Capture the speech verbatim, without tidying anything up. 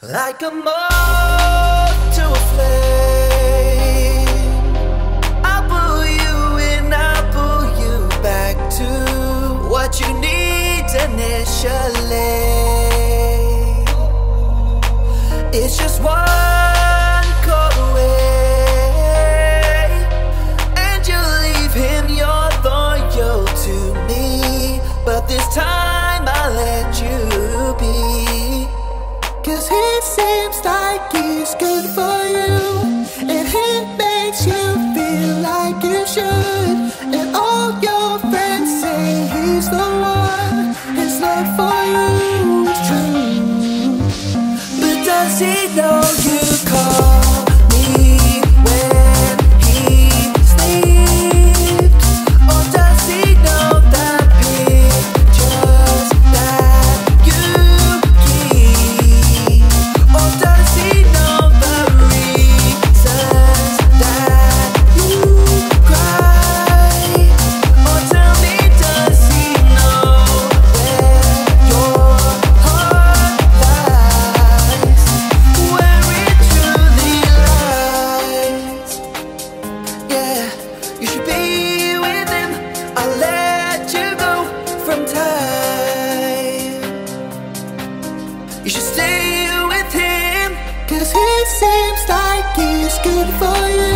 Like a moth to a flame, I pull you in, I pull you back to what you need initially. It's just one call away, and you leave him, you're loyal to me, but this time I'll let you be. Cause he seems like he's good for you, and he makes you feel like you should, and all your friends say he's the one. His love for you is true, but does he know you call me when he sleeps? Or does he know the pictures that you keep? You should stay with him, cause he seems like he's good for you.